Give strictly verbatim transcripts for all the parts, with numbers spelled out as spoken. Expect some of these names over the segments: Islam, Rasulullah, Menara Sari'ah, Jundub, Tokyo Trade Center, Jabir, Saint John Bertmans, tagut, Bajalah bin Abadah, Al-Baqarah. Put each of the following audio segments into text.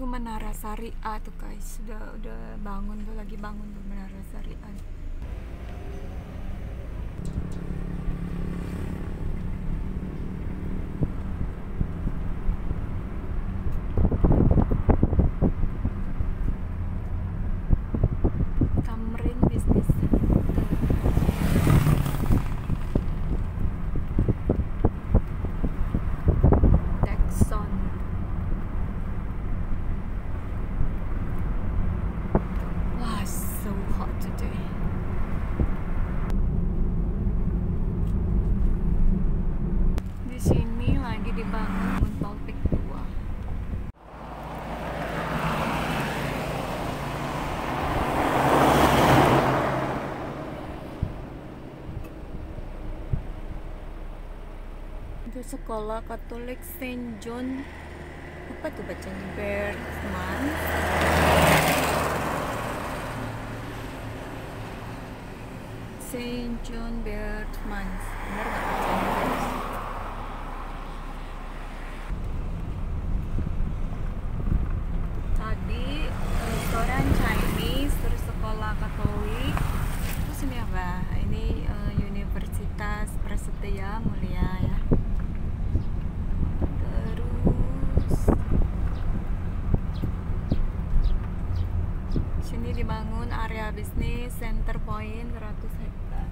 itu Menara Sari'ah tuh guys, sudah udah bangun tuh, lagi bangun tuh Menara Sari'ah. Sekolah Katolik Saint John, apa tuh bacanya, Bertmans. Saint John Bertmans, benar nggak bacanya guys? Tadi restoran Chinese, terus sekolah Katolik, terus ini apa? Ini uh, Universitas Prasetya Mulia ya. Dibangun area bisnis center point seratus hektar.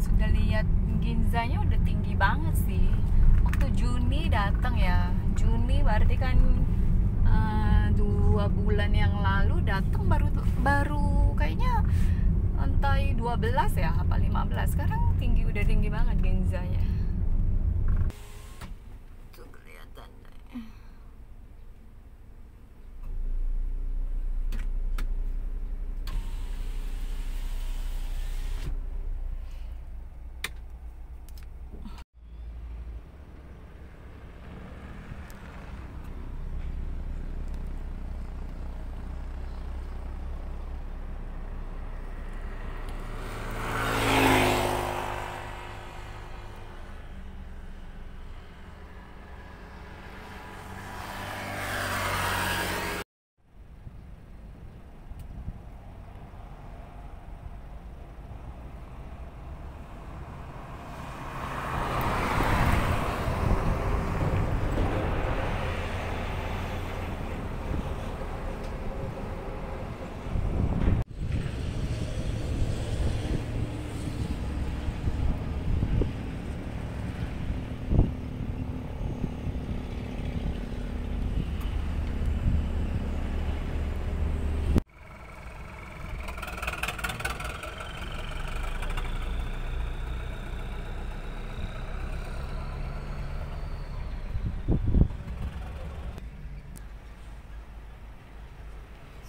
Sudah lihat Ginzanya udah tinggi banget sih. Waktu Juni datang ya. Juni berarti kan uh, dua bulan yang lalu datang, baru baru kayaknya lantai dua belas ya, apa lima belas. Sekarang tinggi, udah tinggi banget Ginzanya. Tuh kelihatan deh.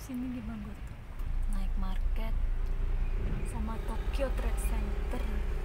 Sini dibangun naik market sama Tokyo Trade Center.